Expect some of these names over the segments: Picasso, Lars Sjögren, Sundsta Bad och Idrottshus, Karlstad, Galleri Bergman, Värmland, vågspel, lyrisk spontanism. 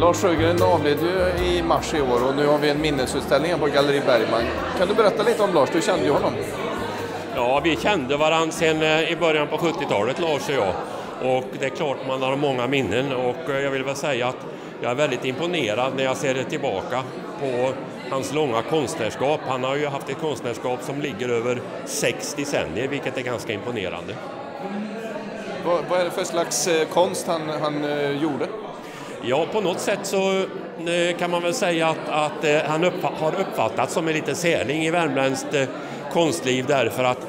Lars Sjögren avled ju i mars i år och nu har vi en minnesutställning på Galleri Bergman. Kan du berätta lite om Lars? Du kände ju honom. Ja, vi kände varandra sedan i början på 70-talet, Lars och jag. Och det är klart man har många minnen och jag vill väl säga att jag är väldigt imponerad när jag ser tillbaka på hans långa konstnärskap. Han har ju haft ett konstnärskap som ligger över 60 decennier, vilket är ganska imponerande. Vad är det för slags konst han gjorde? Ja, på något sätt så kan man väl säga att han har uppfattats som en liten särling i värmländskt konstliv därför att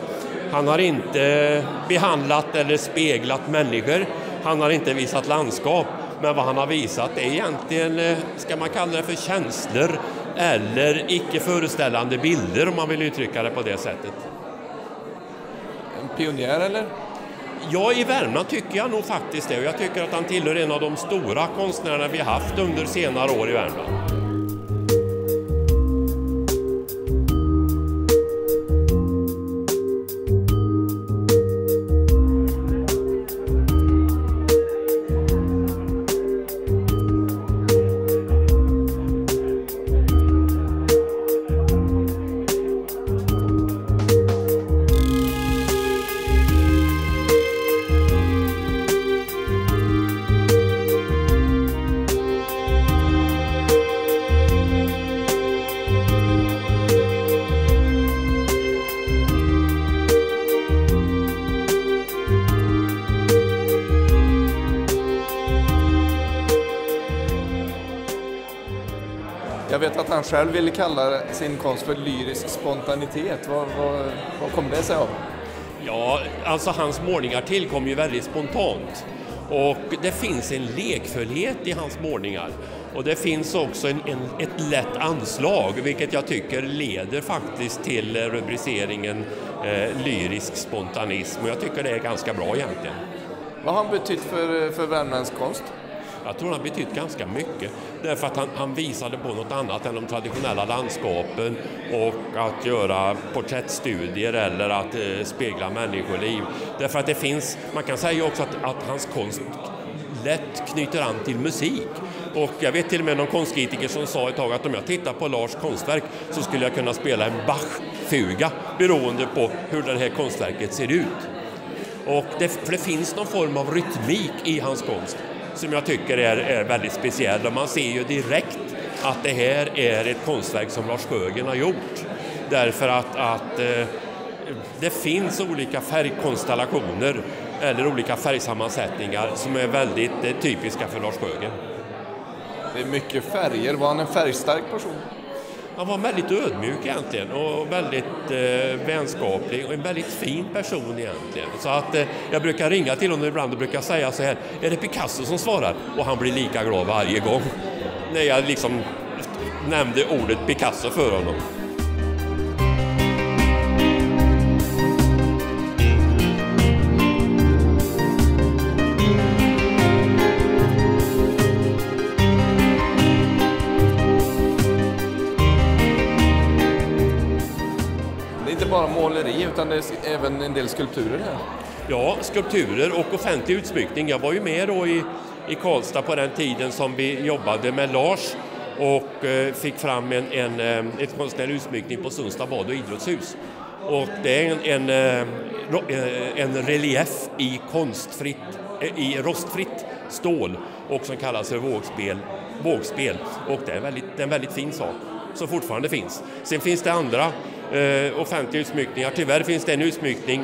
han har inte behandlat eller speglat människor. Han har inte visat landskap. Men vad han har visat är egentligen, ska man kalla det för känslor eller icke-föreställande bilder om man vill uttrycka det på det sättet. En pionjär eller? Ja, i Värmland tycker jag nog faktiskt det. Och jag tycker att han tillhör en av de stora konstnärerna vi haft under senare år i Värmland. Jag vet att han själv ville kalla sin konst för lyrisk spontanitet. Vad kom det sig av? Ja, alltså hans målningar tillkom ju väldigt spontant. Och det finns en lekfullhet i hans målningar. Och det finns också ett lätt anslag, vilket jag tycker leder faktiskt till rubriceringen lyrisk spontanism. Och jag tycker det är ganska bra egentligen. Vad har han betytt för värmländsk konst? Jag tror han betytt ganska mycket därför att han visade på något annat än de traditionella landskapen och att göra porträttstudier eller att spegla människoliv. Därför att det finns, man kan säga också att hans konst lätt knyter an till musik. Och jag vet till och med någon konstkritiker som sa ett tag att om jag tittar på Lars konstverk så skulle jag kunna spela en Bach-fuga beroende på hur det här konstverket ser ut. Och för det finns någon form av rytmik i hans konst som jag tycker är väldigt speciell. Och man ser ju direkt att det här är ett konstverk som Lars Sjögren har gjort. Därför att det finns olika färgkonstellationer eller olika färgsammansättningar som är väldigt typiska för Lars Sjögren. Det är mycket färger. Var han en färgstark person? Han var väldigt ödmjuk egentligen och väldigt vänskaplig och en väldigt fin person egentligen. Så att jag brukar ringa till honom ibland och brukar säga så här, är det Picasso som svarar? Och han blir lika glad varje gång när jag liksom nämnde ordet Picasso för honom. Bara måleri utan det är även en del skulpturer här. Ja, skulpturer och offentlig utsmyckning. Jag var ju med då i Karlstad på den tiden som vi jobbade med Lars och fick fram ett konstnärlig utsmyckning på Sundsta Bad och Idrottshus. Och det är en relief i rostfritt stål och som kallas för vågspel. Och det är en väldigt fin sak som fortfarande finns. Sen finns det andra offentliga utsmyckningar. Tyvärr finns det en utsmyckning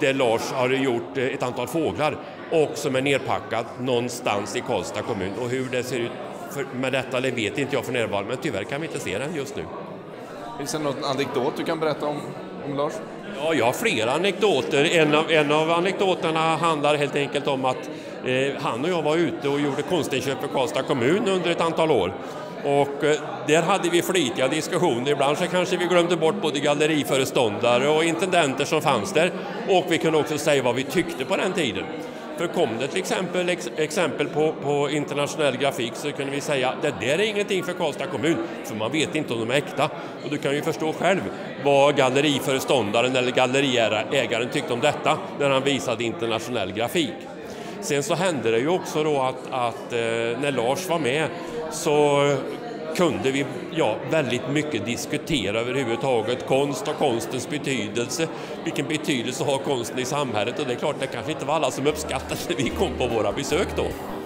där Lars har gjort ett antal fåglar och som är nerpackad någonstans i Karlstad kommun. Och hur det ser ut med detta det vet inte jag för närvarande, men tyvärr kan vi inte se den just nu. Finns det någon anekdot du kan berätta om Lars? Ja, jag har flera anekdoter. En av anekdoterna handlar helt enkelt om att han och jag var ute och gjorde konstinköp för Karlstad kommun under ett antal år. Och där hade vi flitiga diskussioner. Ibland så kanske vi glömde bort både galleriföreståndare och intendenter som fanns där. Och vi kunde också säga vad vi tyckte på den tiden. För kom det till exempel på internationell grafik så kunde vi säga att det där är ingenting för Karlstad kommun. För man vet inte om de är äkta. Och du kan ju förstå själv vad galleriföreståndaren eller galleriägaren tyckte om detta när han visade internationell grafik. Sen så hände det ju också då att när Lars var med så kunde vi väldigt mycket diskutera överhuvudtaget konst och konstens betydelse. Vilken betydelse har konsten i samhället? Och det är klart, det kanske inte var alla som uppskattade när vi kom på våra besök då.